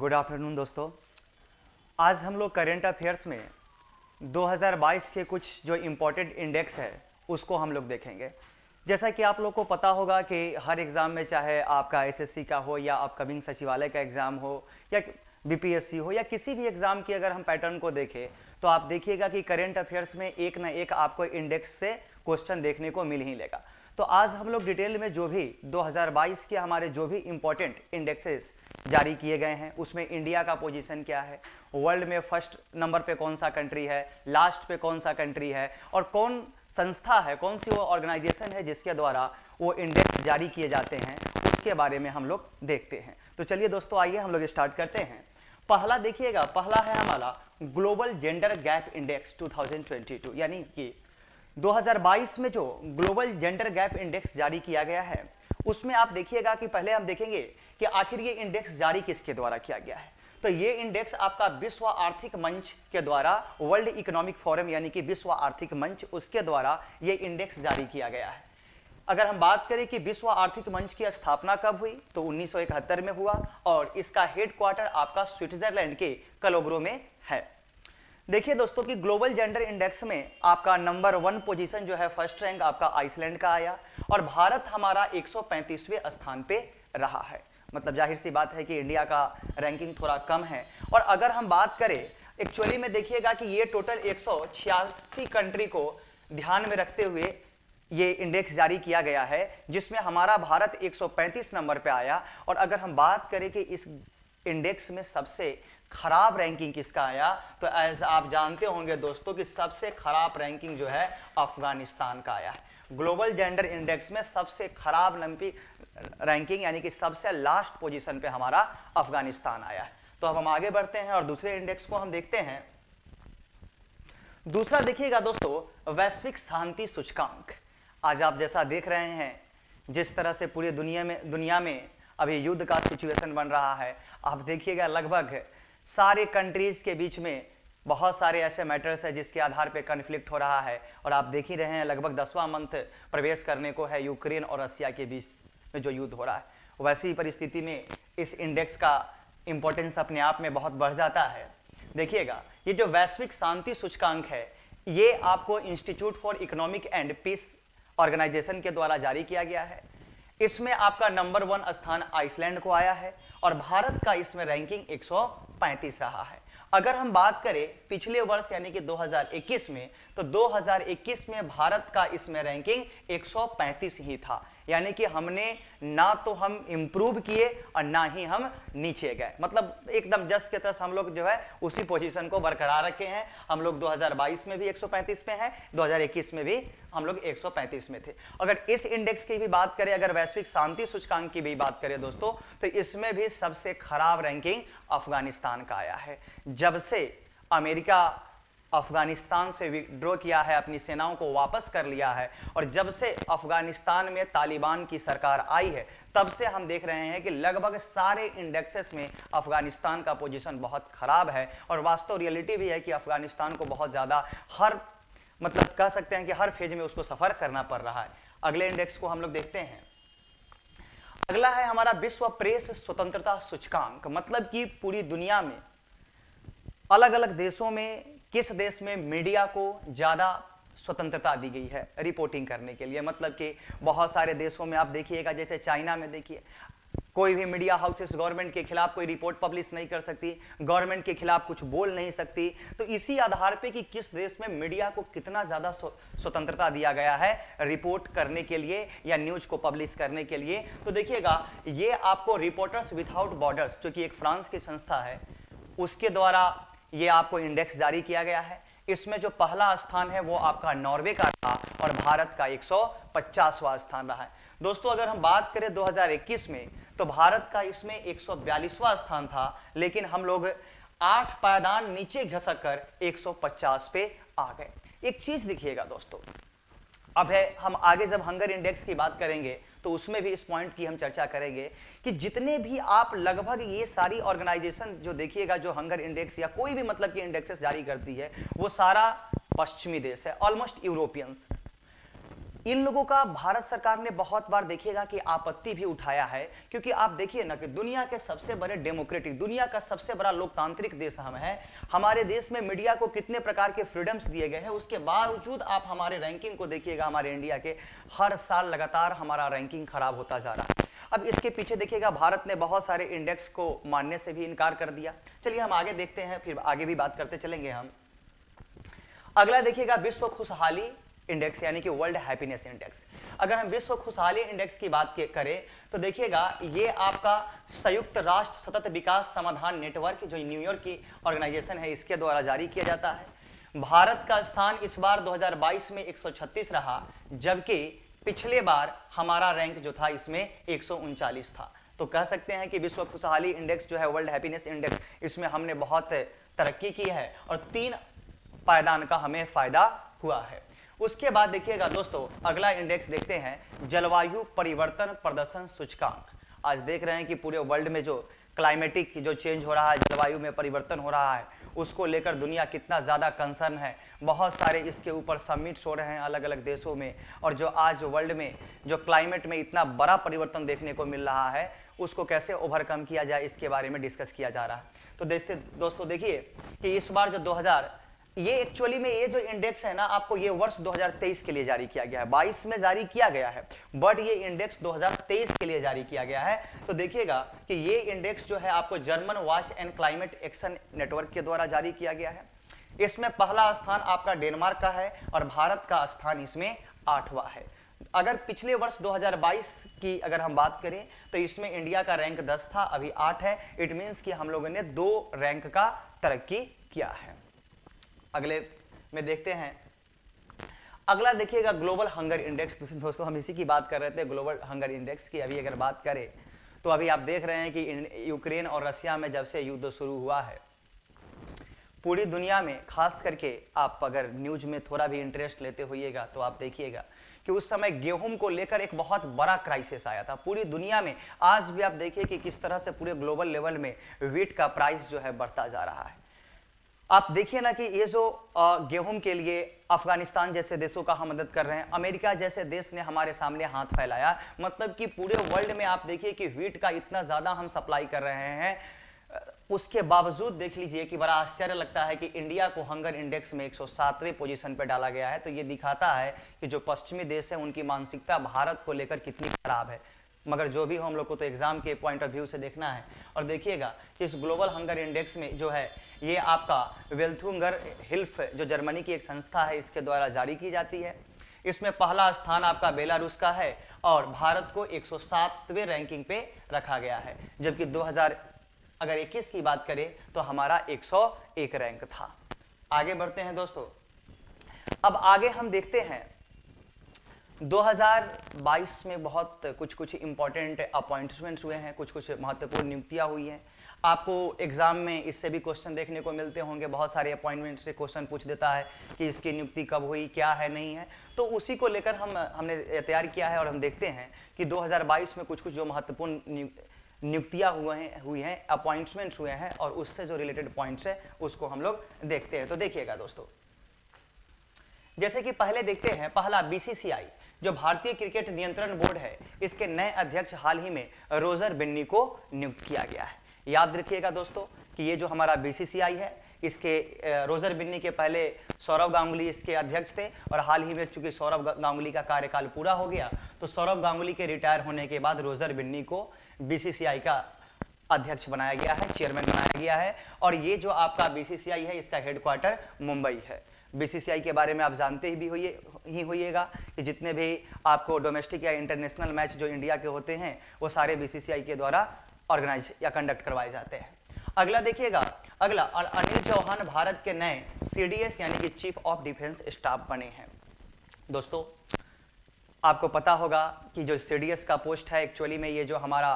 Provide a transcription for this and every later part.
Good afternoon दोस्तों, आज हम लोग करेंट अफेयर्स में 2022 के कुछ जो इम्पोर्टेंट इंडेक्स है उसको हम लोग देखेंगे। जैसा कि आप लोग को पता होगा कि हर एग्ज़ाम में, चाहे आपका एसएससी का हो या अपकमिंग सचिवालय का एग्ज़ाम हो या बीपीएससी हो या किसी भी एग्ज़ाम की अगर हम पैटर्न को देखें तो आप देखिएगा कि करेंट अफेयर्स में एक ना एक आपको इंडेक्स से क्वेश्चन देखने को मिल ही लेगा। तो आज हम लोग डिटेल में जो भी 2022 के हमारे जो भी इम्पोर्टेंट इंडेक्सेस जारी किए गए हैं उसमें इंडिया का पोजीशन क्या है, वर्ल्ड में फर्स्ट नंबर पे कौन सा कंट्री है, लास्ट पे कौन सा कंट्री है और कौन संस्था है, कौन सी वो ऑर्गेनाइजेशन है जिसके द्वारा वो इंडेक्स जारी किए जाते हैं, उसके बारे में हम लोग देखते हैं। तो चलिए दोस्तों, आइए हम लोग स्टार्ट करते हैं। पहला देखिएगा, पहला है हमारा ग्लोबल जेंडर गैप इंडेक्स 2022, यानी कि 2022 में जो ग्लोबल जेंडर गैप इंडेक्स जारी किया गया है उसमें आप देखिएगा कि पहले हम देखेंगे कि आखिर ये इंडेक्स जारी किसके द्वारा किया गया है। तो ये इंडेक्स आपका विश्व आर्थिक मंच के द्वारा, वर्ल्ड इकोनॉमिक फोरम यानी कि विश्व आर्थिक मंच, उसके द्वारा ये इंडेक्स जारी किया गया है। अगर हम बात करें कि विश्व आर्थिक मंच की स्थापना कब हुई तो 1971 में हुआ और इसका हेडक्वार्टर आपका स्विट्जरलैंड के कलोग्रो में है। देखिए दोस्तों कि ग्लोबल जेंडर इंडेक्स में आपका नंबर 1 पोजीशन जो है, फर्स्ट रैंक आपका आइसलैंड का आया और भारत हमारा 135वें स्थान पे रहा है। मतलब जाहिर सी बात है कि इंडिया का रैंकिंग थोड़ा कम है। और अगर हम बात करें एक्चुअली में देखिएगा कि ये टोटल 186 कंट्री को ध्यान में रखते हुए ये इंडेक्स जारी किया गया है जिसमें हमारा भारत 135 नंबर पे आया। और अगर हम बात करें कि इस इंडेक्स में सबसे खराब रैंकिंग किसका आया तो एज आप जानते होंगे दोस्तों कि सबसे खराब रैंकिंग जो है अफगानिस्तान का आया है। ग्लोबल जेंडर इंडेक्स में सबसे खराब रैंकिंग यानी कि सबसे लास्ट पोजीशन पे हमारा अफगानिस्तान आया है। तो अब हम आगे बढ़ते हैं और दूसरे इंडेक्स को हम देखते हैं। दूसरा देखिएगा दोस्तों, वैश्विक शांति सूचकांक। आज आप जैसा देख रहे हैं, जिस तरह से पूरी दुनिया में अभी युद्ध का सिचुएशन बन रहा है, आप देखिएगा लगभग सारे कंट्रीज के बीच में बहुत सारे ऐसे मैटर्स है जिसके आधार पे कन्फ्लिक्ट हो रहा है। और आप देख ही रहे हैं लगभग 10वां मंथ प्रवेश करने को है यूक्रेन और रसिया के बीच में जो युद्ध हो रहा है। वैसी परिस्थिति में इस इंडेक्स का इम्पोर्टेंस अपने आप में बहुत बढ़ जाता है। देखिएगा ये जो वैश्विक शांति सूचकांक है ये आपको institute for economic and piece organisation के द्वारा जारी किया गया है। इसमें आपका नंबर 1 स्थान आइसलैंड को आया है और भारत का इसमें रैंकिंग 135 रहा है। अगर हम बात करें पिछले वर्ष यानी कि 2021 में, तो 2021 में भारत का इसमें रैंकिंग 135 ही था, यानी कि हमने ना तो हम इम्प्रूव किए और ना ही हम नीचे गए। मतलब एकदम जस्ट के तस हम लोग जो है उसी पोजीशन को बरकरार रखे हैं। हम लोग 2022 में भी 135 पे हैं, 2021 में भी हम लोग 135 में थे। अगर इस इंडेक्स की भी बात करें, अगर वैश्विक शांति सूचकांक की भी बात करें दोस्तों, तो इसमें भी सबसे खराब रैंकिंग अफगानिस्तान का आया है। जब से अमेरिका अफगानिस्तान से विड्रॉ किया है, अपनी सेनाओं को वापस कर लिया है और जब से अफगानिस्तान में तालिबान की सरकार आई है तब से हम देख रहे हैं कि लगभग सारे इंडेक्सेस में अफगानिस्तान का पोजीशन बहुत खराब है। और वास्तव रियलिटी भी है कि अफगानिस्तान को बहुत ज़्यादा हर मतलब कह सकते हैं कि हर फेज में उसको सफ़र करना पड़ रहा है। अगले इंडेक्स को हम लोग देखते हैं। अगला है हमारा विश्व प्रेस स्वतंत्रता सूचकांक। मतलब कि पूरी दुनिया में अलग अलग देशों में किस देश में मीडिया को ज़्यादा स्वतंत्रता दी गई है रिपोर्टिंग करने के लिए। मतलब कि बहुत सारे देशों में आप देखिएगा, जैसे चाइना में देखिए कोई भी मीडिया हाउसेस गवर्नमेंट के खिलाफ कोई रिपोर्ट पब्लिश नहीं कर सकती, गवर्नमेंट के खिलाफ कुछ बोल नहीं सकती। तो इसी आधार पे कि किस देश में मीडिया को कितना ज़्यादा स्वतंत्रता दिया गया है रिपोर्ट करने के लिए या न्यूज़ को पब्लिश करने के लिए। तो देखिएगा ये आपको रिपोर्टर्स विथआउट बॉर्डर्स जो कि एक फ्रांस की संस्था है उसके द्वारा ये आपको इंडेक्स जारी किया गया है। इसमें जो पहला स्थान है वो आपका नॉर्वे का था और भारत का 150वां स्थान रहा है। दोस्तों अगर हम बात करें 2021 में तो भारत का इसमें 142वां स्थान था, लेकिन हम लोग 8 पायदान नीचे घसक कर 150 पे आ गए। एक चीज देखिएगा दोस्तों, अब है हम आगे जब हंगर इंडेक्स की बात करेंगे तो उसमें भी इस पॉइंट की हम चर्चा करेंगे कि जितने भी आप लगभग ये सारी ऑर्गेनाइजेशन जो देखिएगा जो हंगर इंडेक्स या कोई भी मतलब कि इंडेक्सेस जारी करती है वो सारा पश्चिमी देश है, ऑलमोस्ट यूरोपियंस। इन लोगों का भारत सरकार ने बहुत बार देखिएगा कि आपत्ति भी उठाया है, क्योंकि आप देखिए ना कि दुनिया के सबसे बड़े डेमोक्रेटिक, दुनिया का सबसे बड़ा लोकतांत्रिक देश हम है, हमारे देश में मीडिया को कितने प्रकार के फ्रीडम्स दिए गए हैं, उसके बावजूद आप हमारे रैंकिंग को देखिएगा, हमारे इंडिया के हर साल लगातार हमारा रैंकिंग खराब होता जा रहा है। अब इसके पीछे देखिएगा भारत ने बहुत सारे इंडेक्स को मानने से भी इनकार कर दिया। चलिए हम आगे देखते हैं, फिर आगे भी बात करते चलेंगे हम। अगला देखिएगा विश्व खुशहाली इंडेक्स यानी कि वर्ल्ड हैप्पीनेस इंडेक्स। अगर हम विश्व खुशहाली इंडेक्स की बात करें तो देखिएगा ये आपका संयुक्त राष्ट्र सतत विकास समाधान नेटवर्क जो न्यूयॉर्क की ऑर्गेनाइजेशन है इसके द्वारा जारी किया जाता है। भारत का स्थान इस बार 2022 में 136 रहा, जबकि पिछले बार हमारा रैंक जो था इसमें 139 था। तो कह सकते हैं कि विश्व खुशहाली इंडेक्स जो है वर्ल्ड हैप्पीनेस इंडेक्स, इसमें हमने बहुत तरक्की की है और 3 पायदान का हमें फायदा हुआ है। उसके बाद देखिएगा दोस्तों अगला इंडेक्स देखते हैं जलवायु परिवर्तन प्रदर्शन सूचकांक। आज देख रहे हैं कि पूरे वर्ल्ड में जो क्लाइमेटिक जो चेंज हो रहा है, जलवायु में परिवर्तन हो रहा है, उसको लेकर दुनिया कितना ज़्यादा कंसर्न है। बहुत सारे इसके ऊपर समिट्स हो रहे हैं अलग अलग देशों में, और जो आज वर्ल्ड में जो क्लाइमेट में इतना बड़ा परिवर्तन देखने को मिल रहा है उसको कैसे ओवरकम किया जाए, इसके बारे में डिस्कस किया जा रहा है। तो दोस्तों देखिए कि इस बार जो ये एक्चुअली में ये जो इंडेक्स है ना आपको ये वर्ष 2023 के लिए जारी किया गया है, 22 में जारी किया गया है, बट ये इंडेक्स 2023 के लिए जारी किया गया है। तो देखिएगा कि ये इंडेक्स जो है आपको German watch and climate action network के द्वारा जारी किया गया है। इसमें पहला स्थान आपका डेनमार्क का है और भारत का स्थान इसमें 8वां है। अगर पिछले वर्ष 2022 की अगर हम बात करें तो इसमें इंडिया का रैंक 10 था, अभी 8 है। इट मीन्स कि हम लोगों ने 2 रैंक का तरक्की किया है। अगले में देखते हैं, अगला देखिएगा ग्लोबल हंगर इंडेक्स। दोस्तों हम इसी की बात कर रहे थे, ग्लोबल हंगर इंडेक्स की। अभी अगर बात करें तो अभी आप देख रहे हैं कि यूक्रेन और रसिया में जब से युद्ध शुरू हुआ है पूरी दुनिया में, खास करके आप अगर न्यूज में थोड़ा भी इंटरेस्ट लेते होइएगा तो आप देखिएगा कि उस समय गेहूं को लेकर एक बहुत बड़ा क्राइसिस आया था पूरी दुनिया में। आज भी आप देखिए कि किस तरह से पूरे ग्लोबल लेवल में व्हीट का प्राइस जो है बढ़ता जा रहा है। आप देखिए ना कि ये जो गेहूं के लिए अफगानिस्तान जैसे देशों का हम मदद कर रहे हैं, अमेरिका जैसे देश ने हमारे सामने हाथ फैलाया, मतलब कि पूरे वर्ल्ड में आप देखिए कि व्हीट का इतना ज़्यादा हम सप्लाई कर रहे हैं। उसके बावजूद देख लीजिए कि बड़ा आश्चर्य लगता है कि इंडिया को हंगर इंडेक्स में 107वें पोजीशन पर डाला गया है। तो ये दिखाता है कि जो पश्चिमी देश है उनकी मानसिकता भारत को लेकर कितनी खराब है, मगर जो भी हो हम लोग को तो एग्जाम के पॉइंट ऑफ व्यू से देखना है। और देखिएगा इस ग्लोबल हंगर इंडेक्स में जो है ये आपका वेल्थुंगरहिल्फ जो जर्मनी की एक संस्था है इसके द्वारा जारी की जाती है। इसमें पहला स्थान आपका बेलारूस का है और भारत को 107वें रैंकिंग पे रखा गया है, जबकि 2021 की बात करें तो हमारा 101 रैंक था। आगे बढ़ते हैं दोस्तों, अब आगे हम देखते हैं 2022 में बहुत कुछ इंपॉर्टेंट अपॉइंटमेंट्स हुए हैं, कुछ महत्वपूर्ण नियुक्तियां हुई हैं। आपको एग्जाम में इससे भी क्वेश्चन देखने को मिलते होंगे, बहुत सारे अपॉइंटमेंट से क्वेश्चन पूछ देता है कि इसकी नियुक्ति कब हुई, क्या है, नहीं है। तो उसी को लेकर हमने तैयार किया है और हम देखते हैं कि 2022 में कुछ जो महत्वपूर्ण नियुक्तियाँ हुई हैं अपॉइंटमेंट्स हुए हैं और उससे जो रिलेटेड पॉइंट्स है उसको हम लोग देखते हैं। तो देखिएगा दोस्तों जैसे कि पहले देखते हैं, पहला BCCI जो भारतीय क्रिकेट नियंत्रण बोर्ड है इसके नए अध्यक्ष हाल ही में रोजर बिन्नी को नियुक्त किया गया है। याद रखिएगा दोस्तों कि ये जो हमारा BCCI है इसके रोजर बिन्नी के पहले सौरव गांगुली इसके अध्यक्ष थे और हाल ही में चूंकि सौरव गांगुली का कार्यकाल पूरा हो गया तो सौरव गांगुली के रिटायर होने के बाद रोजर बिन्नी को BCCI का अध्यक्ष बनाया गया है, चेयरमैन बनाया गया है। और ये जो आपका BCCI है इसका हेडक्वार्टर मुंबई है। BCCI के बारे में आप जानते ही होइएगा कि जितने भी आपको डोमेस्टिक या इंटरनेशनल मैच जो इंडिया के होते हैं वो सारे BCCI के द्वारा ऑर्गेनाइज या कंडक्ट करवाए जाते हैं। अगला देखिएगा, अगला अनिल चौहान भारत के नए CDS यानी कि चीफ ऑफ डिफेंस स्टाफ बने हैं। दोस्तों आपको पता होगा कि जो CDS का पोस्ट है एक्चुअली में ये जो हमारा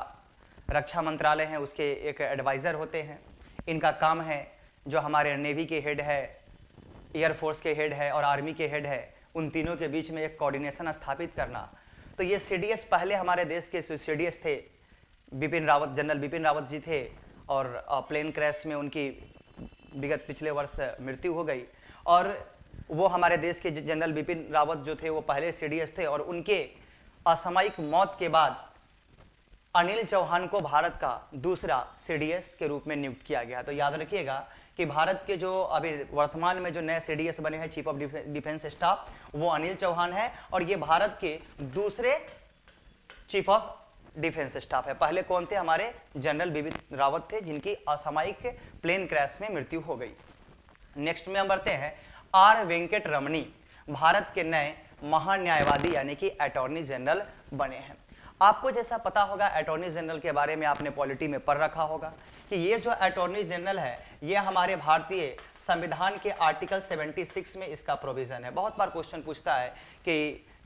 रक्षा मंत्रालय है उसके एक एडवाइज़र होते हैं। इनका काम है जो हमारे नेवी के हेड है, एयरफोर्स के हेड है और आर्मी के हेड है, उन तीनों के बीच में एक कोऑर्डिनेशन स्थापित करना। तो ये CDS पहले हमारे देश के CDS थे, जनरल बिपिन रावत जी थे और प्लेन क्रैश में उनकी विगत पिछले वर्ष मृत्यु हो गई। और वो हमारे देश के जनरल बिपिन रावत जो थे वो पहले सीडीएस थे और उनके असामयिक मौत के बाद अनिल चौहान को भारत का दूसरा सीडीएस के रूप में नियुक्त किया गया। तो याद रखिएगा कि भारत के जो अभी वर्तमान में जो नए सीडीएस बने हैं चीफ ऑफ डिफेंस स्टाफ, वो अनिल चौहान है और ये भारत के दूसरे चीफ ऑफ डिफेंस स्टाफ है। पहले कौन थे? हमारे जनरल बिपिन रावत थे जिनकी असामयिक प्लेन क्रैश में मृत्यु हो गई। नेक्स्ट में हम बढ़ते हैं, आर वेंकट रमनी भारत के नए महान्यायवादी यानी कि अटॉर्नी जनरल बने हैं। आपको जैसा पता होगा अटॉर्नी जनरल के बारे में आपने पॉलिटी में पढ़ रखा होगा कि ये जो अटॉर्नी जनरल है ये हमारे भारतीय संविधान के आर्टिकल 76 में इसका प्रोविजन है। बहुत बार क्वेश्चन पूछता है कि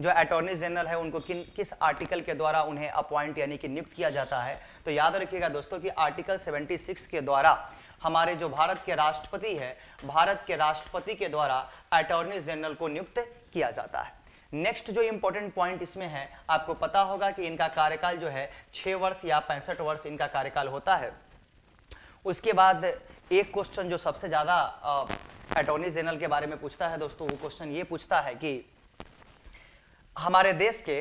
जो अटॉर्नी जनरल है उनको किस आर्टिकल के द्वारा उन्हें अपॉइंट यानी कि नियुक्त किया जाता है। तो याद रखिएगा दोस्तों कि आर्टिकल 76 के द्वारा हमारे जो भारत के राष्ट्रपति है, भारत के राष्ट्रपति के द्वारा अटॉर्नी जनरल को नियुक्त किया जाता है। नेक्स्ट जो इम्पोर्टेंट पॉइंट इसमें है, आपको पता होगा कि इनका कार्यकाल जो है 6 वर्ष या 65 वर्ष इनका कार्यकाल होता है। उसके बाद एक क्वेश्चन जो सबसे ज़्यादा अटॉर्नी जनरल के बारे में पूछता है दोस्तों, वो क्वेश्चन ये पूछता है कि हमारे देश के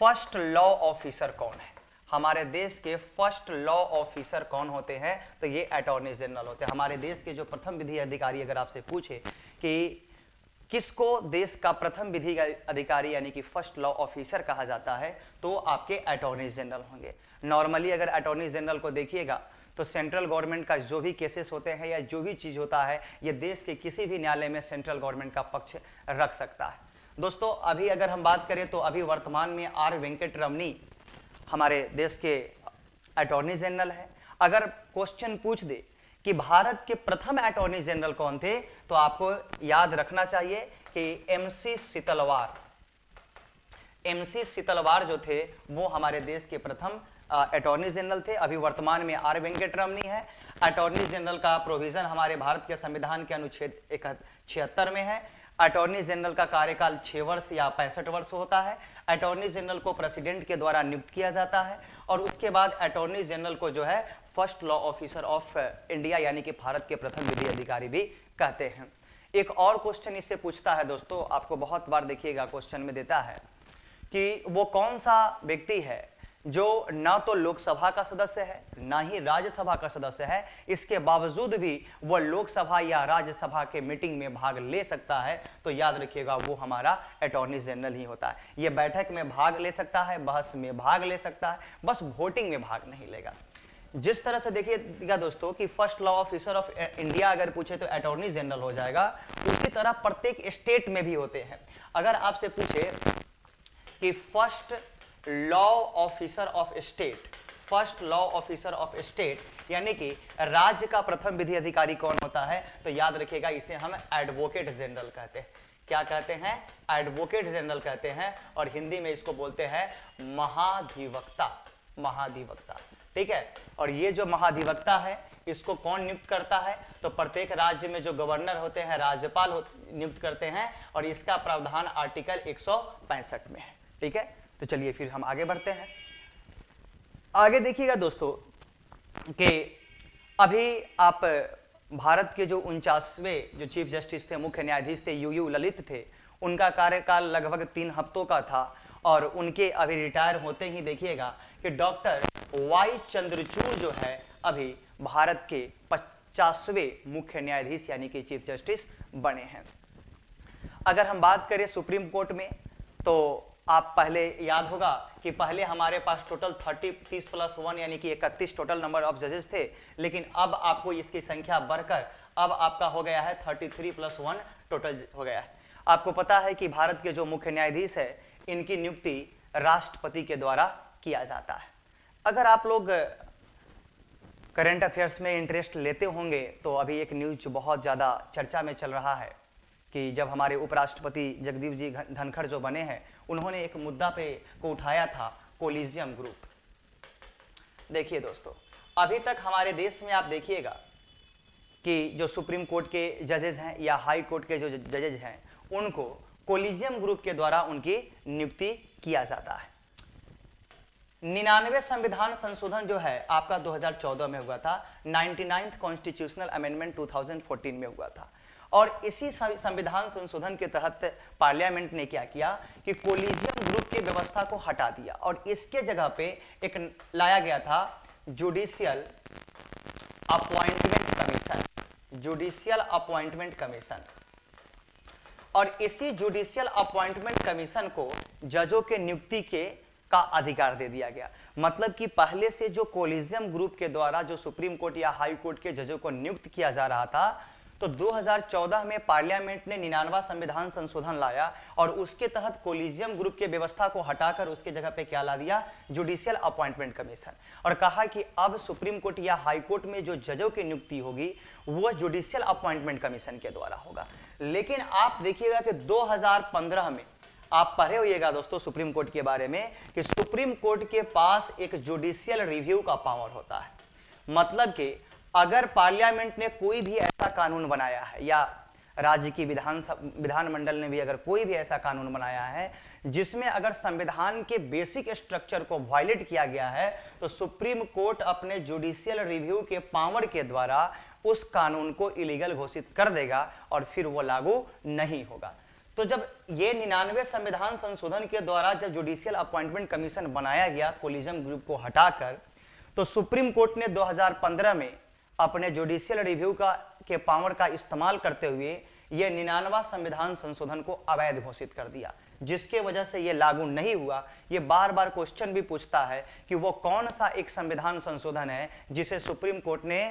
फर्स्ट लॉ ऑफिसर कौन है, हमारे देश के फर्स्ट लॉ ऑफिसर कौन होते हैं? तो ये अटॉर्नी जनरल होते हैं। हमारे देश के जो प्रथम विधि अधिकारी, अगर आपसे पूछे कि किसको देश का प्रथम विधि अधिकारी यानी कि फर्स्ट लॉ ऑफिसर कहा जाता है, तो आपके अटॉर्नी जनरल होंगे। नॉर्मली अगर अटॉर्नी जनरल को देखिएगा तो सेंट्रल गवर्नमेंट का जो भी केसेस होते हैं या जो भी चीज़ होता है, ये देश के किसी भी न्यायालय में सेंट्रल गवर्नमेंट का पक्ष रख सकता है। दोस्तों अभी अगर हम बात करें तो अभी वर्तमान में आर वेंकट रमनी हमारे देश के अटॉर्नी जनरल है। अगर क्वेश्चन पूछ दे कि भारत के प्रथम अटॉर्नी जनरल कौन थे, तो आपको याद रखना चाहिए कि एम सी सीतलवार जो थे वो हमारे देश के प्रथम अटॉर्नी जनरल थे। अभी वर्तमान में आर वेंकट रमनी है। अटॉर्नी जनरल का प्रोविजन हमारे भारत के संविधान के अनुच्छेद 76 में है। अटॉर्नी जनरल का कार्यकाल 6 वर्ष या 65 वर्ष होता है। अटॉर्नी जनरल को प्रेसिडेंट के द्वारा नियुक्त किया जाता है और उसके बाद अटॉर्नी जनरल को जो है first law officer of India यानी कि भारत के प्रथम विधि अधिकारी भी कहते हैं। एक और क्वेश्चन इससे पूछता है दोस्तों, आपको बहुत बार देखिएगा क्वेश्चन में देता है कि वो कौन सा व्यक्ति है जो ना तो लोकसभा का सदस्य है ना ही राज्यसभा का सदस्य है, इसके बावजूद भी वह लोकसभा या राज्यसभा के मीटिंग में भाग ले सकता है। तो याद रखिएगा वो हमारा अटॉर्नी जनरल ही होता है। ये बैठक में भाग ले सकता है, बहस में भाग ले सकता है, बस वोटिंग में भाग नहीं लेगा। जिस तरह से देखिएगा दोस्तों कि first law officer of India अगर पूछे तो अटॉर्नी जनरल हो जाएगा, उसी तरह प्रत्येक स्टेट में भी होते हैं। अगर आपसे पूछे कि first law officer of state, first law officer of state यानी कि राज्य का प्रथम विधि अधिकारी कौन होता है, तो याद रखिएगा इसे हम एडवोकेट जनरल कहते हैं। क्या कहते हैं? एडवोकेट जनरल कहते हैं और हिंदी में इसको बोलते हैं महाधिवक्ता, महाधिवक्ता, ठीक है। और ये जो महाधिवक्ता है इसको कौन नियुक्त करता है? तो प्रत्येक राज्य में जो गवर्नर होते हैं, राज्यपाल नियुक्त करते हैं और इसका प्रावधान आर्टिकल 165 में है, ठीक है। तो चलिए फिर हम आगे बढ़ते हैं। आगे देखिएगा दोस्तों कि अभी आप भारत के जो 49वें जो चीफ जस्टिस थे, मुख्य न्यायाधीश थे, यू यू ललित थे, उनका कार्यकाल लगभग 3 हफ्तों का था और उनके अभी रिटायर होते ही देखिएगा कि डॉक्टर वाई चंद्रचूड़ जो है अभी भारत के 50वें मुख्य न्यायाधीश यानी कि चीफ जस्टिस बने हैं। अगर हम बात करें सुप्रीम कोर्ट में तो आप पहले याद होगा कि पहले हमारे पास टोटल 30 + 1 यानी कि 31 टोटल नंबर ऑफ जजेस थे, लेकिन अब आपको इसकी संख्या बढ़कर अब आपका हो गया है 33 + 1 टोटल हो गया है। आपको पता है कि भारत के जो मुख्य न्यायाधीश है इनकी नियुक्ति राष्ट्रपति के द्वारा किया जाता है। अगर आप लोग करंट अफेयर्स में इंटरेस्ट लेते होंगे तो अभी एक न्यूज बहुत ज़्यादा चर्चा में चल रहा है कि जब हमारे उपराष्ट्रपति जगदीप जी धनखड़ जो बने हैं, उन्होंने एक मुद्दा को उठाया था, कोलिजियम ग्रुप। देखिए दोस्तों अभी तक हमारे देश में आप देखिएगा कि जो सुप्रीम कोर्ट के जजेज हैं या हाई कोर्ट के जो जजेज हैं उनको कोलिजियम ग्रुप के द्वारा उनकी नियुक्ति किया जाता है। 99 संविधान संशोधन जो है आपका 2014 में हुआ था, 99 कॉन्स्टिट्यूशनल अमेंडमेंट 2014 में हुआ था और इसी संविधान संशोधन के तहत पार्लियामेंट ने क्या किया कि कोलिजियम ग्रुप की व्यवस्था को हटा दिया और इसके जगह पे एक लाया गया था judicial appointment commission, judicial appointment commission. और इसी जुडिशियल अपॉइंटमेंट कमीशन को जजों के नियुक्ति के का अधिकार दे दिया गया। मतलब कि पहले से जो कोलिजियम ग्रुप के द्वारा जो सुप्रीम कोर्ट या हाई कोर्ट के जजों को नियुक्त किया जा रहा था, तो 2014 में पार्लियामेंट ने 99वां संविधान संशोधन लाया और उसके तहत कोलिजियम ग्रुप के व्यवस्था को हटाकर उसके जगह पे क्या ला दिया, जुडिशियल अपॉइंटमेंट कमीशन। और कहा कि अब सुप्रीम कोर्ट या हाई कोर्ट में जो जजों की नियुक्ति होगी वो जुडिशियल अपॉइंटमेंट कमीशन के द्वारा होगा। लेकिन आप देखिएगा कि 2015 में आप पढ़े होइएगा दोस्तों सुप्रीम कोर्ट के बारे में कि सुप्रीम कोर्ट के पास एक जुडिशियल रिव्यू का पावर होता है। मतलब कि अगर पार्लियामेंट ने कोई भी ऐसा कानून बनाया है या राज्य की विधानमंडल ने भी अगर कोई भी ऐसा कानून बनाया है जिसमें अगर संविधान के बेसिक स्ट्रक्चर को वायलेट किया गया है, तो सुप्रीम कोर्ट अपने जुडिशियल रिव्यू के पावर के द्वारा उस कानून को इलीगल घोषित कर देगा और फिर वो लागू नहीं होगा। तो जब ये 99 संविधान संशोधन के द्वारा जब जुडिशियल अपॉइंटमेंट कमीशन बनाया गया कोलिजियम ग्रुप को हटाकर, तो सुप्रीम कोर्ट ने 2015 में अपने जुडिशियल रिव्यू के पावर का इस्तेमाल करते हुए ये 99वां संविधान संशोधन को अवैध घोषित कर दिया, जिसके वजह से ये लागू नहीं हुआ। ये बार बार क्वेश्चन भी पूछता है कि वो कौन सा एक संविधान संशोधन है जिसे सुप्रीम कोर्ट ने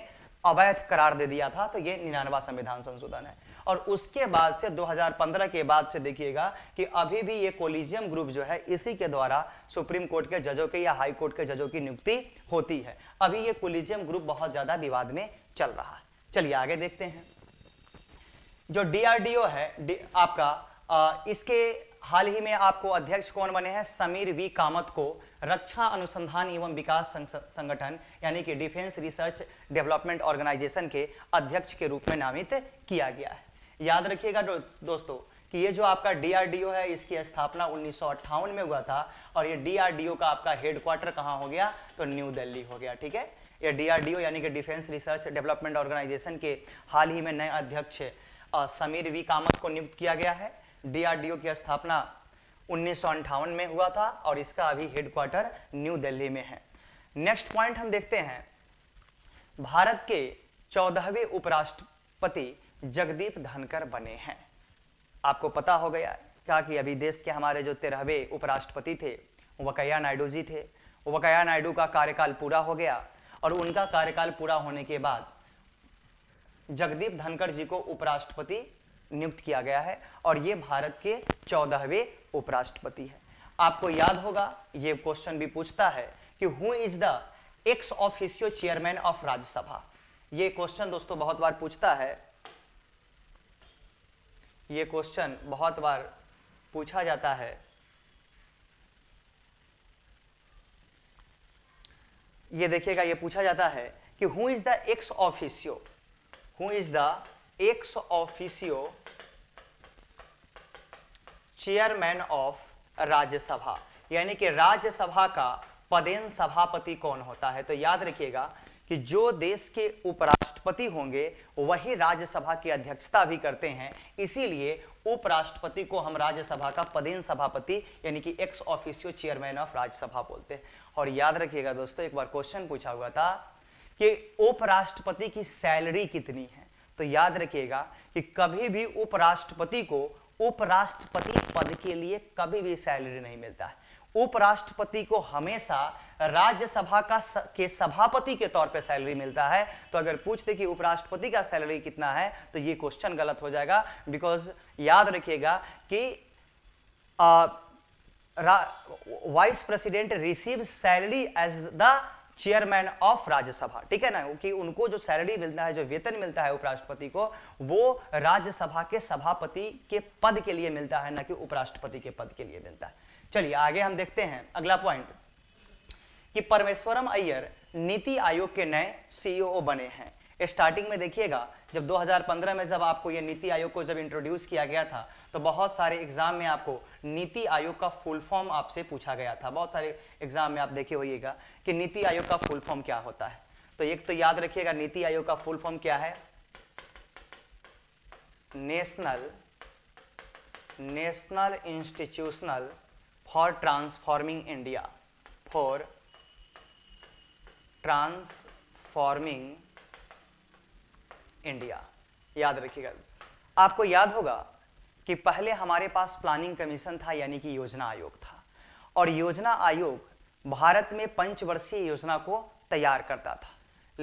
अवैध करार दे दिया था, तो ये 99वां संविधान संशोधन है। और उसके बाद से 2015 के बाद से देखिएगा कि अभी भी ये कोलिजियम ग्रुप जो है इसी के द्वारा सुप्रीम कोर्ट के जजों के या हाई कोर्ट के जजों की नियुक्ति होती है। अभी ये कोलिजियम ग्रुप बहुत ज्यादा विवाद में चल रहा है। चलिए आगे देखते हैं। जो डीआरडीओ है इसके हाल ही में आपको अध्यक्ष कौन बने हैं, समीर वी कामत को रक्षा अनुसंधान एवं विकास संगठन यानी कि डिफेंस रिसर्च डेवलपमेंट ऑर्गेनाइजेशन के अध्यक्ष के रूप में नामित किया गया है। याद रखिएगा दोस्तों कि ये जो आपका डीआरडीओ है इसकी स्थापना 1958 में हुआ था और ये डीआरडीओ का आपका हेडक्वार्टर कहाँ हो गया, तो न्यू दिल्ली हो गया। ठीक है, ये डीआरडीओ यानी कि डिफेंस रिसर्च डेवलपमेंट ऑर्गेनाइजेशन के हाल ही में नए अध्यक्ष समीर वी कामत को नियुक्त किया गया है। डीआरडीओ की स्थापना 1958 में हुआ था और इसका अभी हेडक्वार्टर न्यू दिल्ली में है। नेक्स्ट पॉइंट हम देखते हैं, भारत के 14वें उपराष्ट्रपति जगदीप धनखड़ बने हैं। आपको पता हो गया क्या कि अभी देश के हमारे जो 13वें उपराष्ट्रपति थे वेंकैया नायडू जी थे, वेंकैया नायडू का कार्यकाल पूरा हो गया और उनका कार्यकाल पूरा होने के बाद जगदीप धनखड़ जी को उपराष्ट्रपति नियुक्त किया गया है और ये भारत के 14वें उपराष्ट्रपति है। आपको याद होगा ये क्वेश्चन भी पूछता है कि who is the ex officio chairman of Rajya Sabha. ये क्वेश्चन दोस्तों बहुत बार पूछता है, ये क्वेश्चन बहुत बार पूछा जाता है। ये देखिएगा, ये पूछा जाता है कि who is the ex officio, who is the ex officio chairman of Rajya Sabha, यानी कि राज्यसभा का पदेन सभापति कौन होता है। तो याद रखिएगा कि जो देश के उपराष्ट्रपति होंगे वही राज्यसभा की अध्यक्षता भी करते हैं, इसीलिए उपराष्ट्रपति को हम राज्यसभा का पदेन सभापति यानी कि ex officio chairman of Rajya Sabha बोलते हैं। और याद रखिएगा दोस्तों, एक बार क्वेश्चन पूछा हुआ था कि उपराष्ट्रपति की सैलरी कितनी है, तो याद रखिएगा कि कभी भी उपराष्ट्रपति को उपराष्ट्रपति पद के लिए कभी भी सैलरी नहीं मिलता है। उपराष्ट्रपति को हमेशा राज्यसभा के सभापति के तौर पे सैलरी मिलता है। तो अगर पूछते कि उपराष्ट्रपति का सैलरी कितना है, तो ये क्वेश्चन गलत हो जाएगा, बिकॉज याद रखिएगा कि vice president receive salary as the chairman of Rajya Sabha. ठीक है ना, कि उनको जो सैलरी मिलता है, जो वेतन मिलता है उपराष्ट्रपति को, वो राज्यसभा के सभापति के पद के लिए मिलता है, ना कि उपराष्ट्रपति के पद के लिए मिलता है। चलिए आगे हम देखते हैं अगला पॉइंट कि परमेश्वरम अय्यर नीति आयोग के नए सीईओ बने हैं। स्टार्टिंग में देखिएगा जब 2015 में जब आपको ये नीति आयोग को जब इंट्रोड्यूस किया गया था, तो बहुत सारे एग्जाम में आपको नीति आयोग का फुल फॉर्म आपसे पूछा गया था। बहुत सारे एग्जाम में आप देखे होइएगा कि नीति आयोग का फुल फॉर्म क्या होता है। तो एक तो याद रखिएगा नीति आयोग का फुल फॉर्म क्या है, national institutional for transforming India याद रखिएगा। आपको याद होगा कि पहले हमारे पास प्लानिंग कमीशन था यानी कि योजना आयोग था, और योजना आयोग भारत में पंचवर्षीय योजना को तैयार करता था।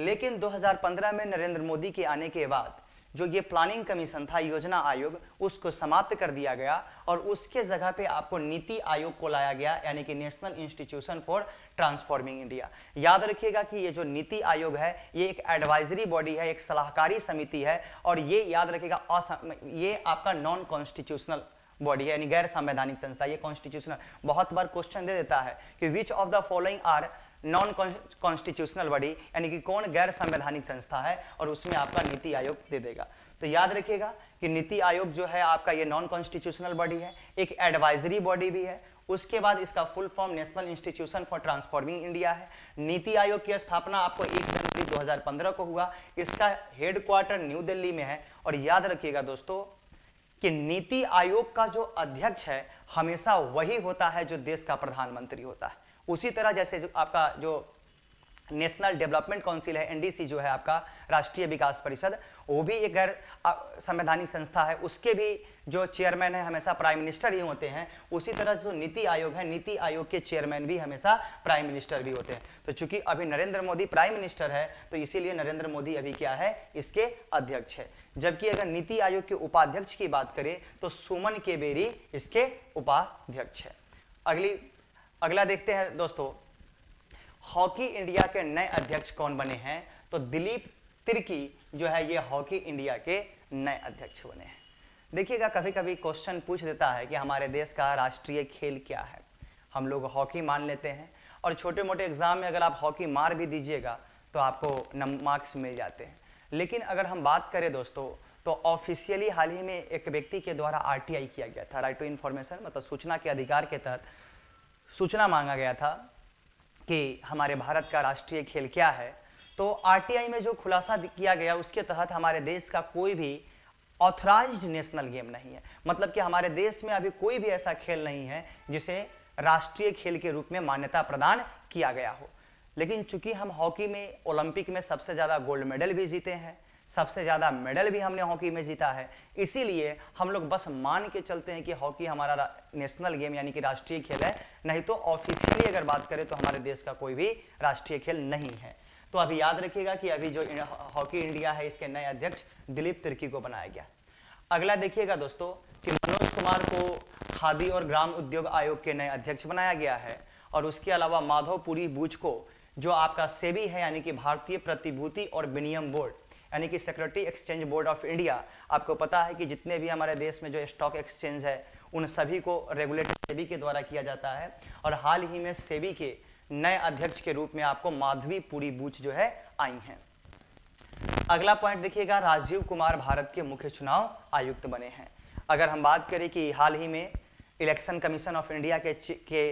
लेकिन 2015 में नरेंद्र मोदी के आने के बाद जो ये प्लानिंग कमीशन था, योजना आयोग, उसको समाप्त कर दिया गया और उसके जगह पे आपको नीति आयोग को लाया गया यानी कि national institution for transforming India. याद रखिएगा कि ये जो नीति आयोग है ये एक एडवाइजरी बॉडी है, एक सलाहकारी समिति है, और ये याद रखिएगा ये आपका नॉन कॉन्स्टिट्यूशनल बॉडी है यानी गैर संवैधानिक संस्था। ये कॉन्स्टिट्यूशनल बहुत बार क्वेश्चन दे देता है कि which of the following are non constitutional body यानी कि कौन गैर संवैधानिक संस्था है, और उसमें आपका नीति आयोग दे देगा। तो याद रखिएगा कि नीति आयोग जो है आपका ये नॉन कॉन्स्टिट्यूशनल बॉडी है, एक एडवाइजरी बॉडी भी है। उसके बाद इसका full form national institution for transforming India है। नीति आयोग की स्थापना आपको 1 जनवरी 2015 को हुआ। इसका हेडक्वार्टर न्यू दिल्ली में है। और याद रखिएगा दोस्तों कि नीति आयोग का जो अध्यक्ष है हमेशा वही होता है जो देश का प्रधानमंत्री होता है। उसी तरह जैसे जो आपका जो नेशनल डेवलपमेंट काउंसिल है, एनडीसी जो है आपका राष्ट्रीय विकास परिषद, वो भी एक गैर संवैधानिक संस्था है, उसके भी जो चेयरमैन है हमेशा प्राइम मिनिस्टर ही होते हैं। उसी तरह जो नीति आयोग है, नीति आयोग के चेयरमैन भी हमेशा प्राइम मिनिस्टर भी होते हैं। तो चूंकि अभी नरेंद्र मोदी प्राइम मिनिस्टर है तो इसीलिए नरेंद्र मोदी अभी क्या है, इसके अध्यक्ष है। जबकि अगर नीति आयोग के उपाध्यक्ष की बात करें तो सुमन खबेरी इसके उपाध्यक्ष है। अगला देखते हैं दोस्तों, हॉकी इंडिया के नए अध्यक्ष कौन बने हैं। तो दिलीप तिर्की जो है ये हॉकी इंडिया के नए अध्यक्ष बने हैं। देखिएगा कभी कभी क्वेश्चन पूछ देता है कि हमारे देश का राष्ट्रीय खेल क्या है, हम लोग हॉकी मान लेते हैं, और छोटे मोटे एग्जाम में अगर आप हॉकी मार भी दीजिएगा तो आपको मार्क्स मिल जाते हैं। लेकिन अगर हम बात करें दोस्तों तो ऑफिशियली हाल ही में एक व्यक्ति के द्वारा RTI किया गया था, राइट टू इन्फॉर्मेशन, मतलब सूचना के अधिकार के तहत सूचना मांगा गया था कि हमारे भारत का राष्ट्रीय खेल क्या है। तो RTI में जो खुलासा किया गया उसके तहत हमारे देश का कोई भी ऑथराइज्ड नेशनल गेम नहीं है, मतलब कि हमारे देश में अभी कोई भी ऐसा खेल नहीं है जिसे राष्ट्रीय खेल के रूप में मान्यता प्रदान किया गया हो। लेकिन चूंकि हम हॉकी में ओलंपिक में सबसे ज़्यादा गोल्ड मेडल भी जीते हैं, सबसे ज़्यादा मेडल भी हमने हॉकी में जीता है, इसीलिए हम लोग बस मान के चलते हैं कि हॉकी हमारा नेशनल गेम यानी कि राष्ट्रीय खेल है, नहीं तो ऑफिशियली अगर बात करें तो हमारे देश का कोई भी राष्ट्रीय खेल नहीं है। तो अभी याद रखिएगा कि अभी जो हॉकी इंडिया है इसके नए अध्यक्ष दिलीप तिर्की को बनाया गया। अगला देखिएगा दोस्तों कि मनोज कुमार को खादी और ग्राम उद्योग आयोग के नए अध्यक्ष बनाया गया है, और उसके अलावा माधवपुरी बूच को जो आपका सेबी है यानी कि भारतीय प्रतिभूति और विनियम बोर्ड यानी कि security exchange board of India, आपको पता है कि जितने भी हमारे देश में जो स्टॉक एक्सचेंज है उन सभी को रेगुलेट सेबी के द्वारा किया जाता है, और हाल ही में सेबी के नए अध्यक्ष के रूप में आपको माधवी पुरी बूच जो है आई हैं। अगला पॉइंट देखिएगा, राजीव कुमार भारत के मुख्य चुनाव आयुक्त बने हैं। अगर हम बात करें कि हाल ही में इलेक्शन कमीशन ऑफ इंडिया के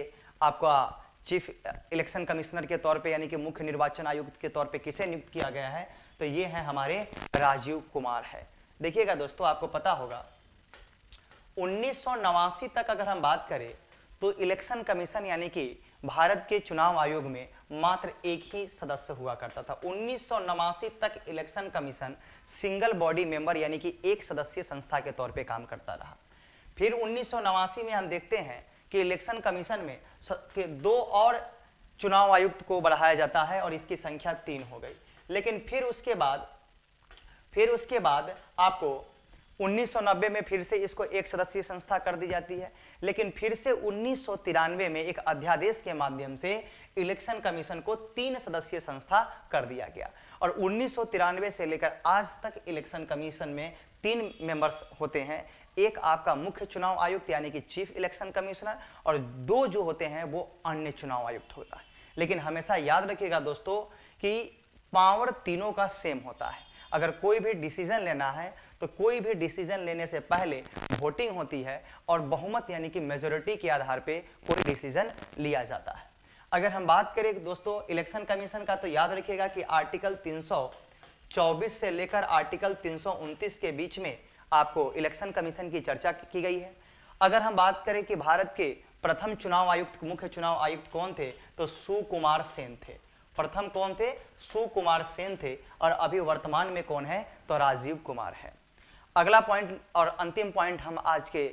आपका चीफ इलेक्शन कमिश्नर के तौर पर यानी कि मुख्य निर्वाचन आयुक्त के तौर पर किसे नियुक्त किया गया है, तो ये है हमारे राजीव कुमार है। देखिएगा दोस्तों आपको पता होगा 1989 तक अगर हम बात करें तो इलेक्शन कमीशन यानी कि भारत के चुनाव आयोग में मात्र एक ही सदस्य हुआ करता था। 1989 तक election commission single body member यानी कि एक सदस्यीय संस्था के तौर पे काम करता रहा। फिर 1989 में हम देखते हैं कि इलेक्शन कमीशन में के 2 और चुनाव आयुक्त को बढ़ाया जाता है और इसकी संख्या 3 हो गई। लेकिन फिर उसके बाद आपको 1990 में फिर से इसको एक सदस्यीय संस्था कर दी जाती है। लेकिन फिर से 1993 में एक अध्यादेश के माध्यम से इलेक्शन कमीशन को 3 सदस्यीय संस्था कर दिया गया, और 1993 से लेकर आज तक इलेक्शन कमीशन में 3 मेंबर्स होते हैं। एक आपका मुख्य चुनाव आयुक्त यानी कि चीफ इलेक्शन कमिश्नर, और 2 जो होते हैं वो अन्य चुनाव आयुक्त होता है। लेकिन हमेशा याद रखिएगा दोस्तों कि पावर तीनों का सेम होता है। अगर कोई भी डिसीजन लेना है तो कोई भी डिसीजन लेने से पहले वोटिंग होती है और बहुमत यानी कि मेजोरिटी के आधार पे कोई डिसीजन लिया जाता है। अगर हम बात करें दोस्तों इलेक्शन कमीशन का, तो याद रखिएगा कि आर्टिकल 324 से लेकर आर्टिकल 329 के बीच में आपको इलेक्शन कमीशन की चर्चा की गई है। अगर हम बात करें कि भारत के प्रथम चुनाव आयुक्त, मुख्य चुनाव आयुक्त कौन थे, तो सुकुमार सेन थे। प्रथम कौन थे? सुकुमार सेन थे। और अभी वर्तमान में कौन है, तो राजीव कुमार है। अगला पॉइंट और अंतिम पॉइंट हम आज के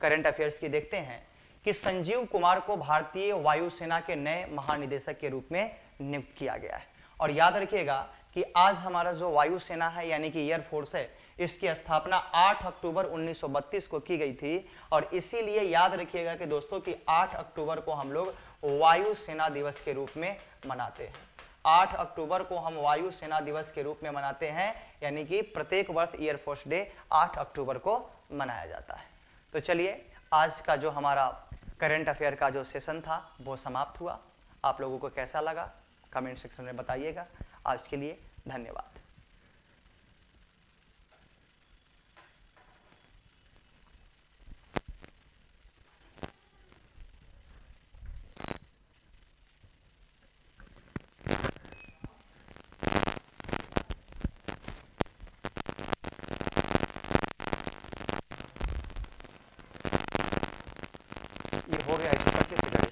करंट अफेयर्स की देखते हैं कि संजीव कुमार को भारतीय वायुसेना के नए महानिदेशक के रूप में नियुक्त किया गया है। और याद रखिएगा कि आज हमारा जो वायुसेना है यानी कि एयरफोर्स है, इसकी स्थापना 8 अक्टूबर 1932 को की गई थी। और इसीलिए याद रखिएगा कि दोस्तों कि 8 अक्टूबर को हम लोग वायुसेना दिवस के रूप में मनाते हैं। 8 अक्टूबर को हम वायुसेना दिवस के रूप में मनाते हैं, यानी कि प्रत्येक वर्ष एयरफोर्स डे 8 अक्टूबर को मनाया जाता है। तो चलिए, आज का जो हमारा करंट अफेयर का जो सेशन था वो समाप्त हुआ। आप लोगों को कैसा लगा कमेंट सेक्शन में बताइएगा। आज के लिए धन्यवाद। ये हो गया।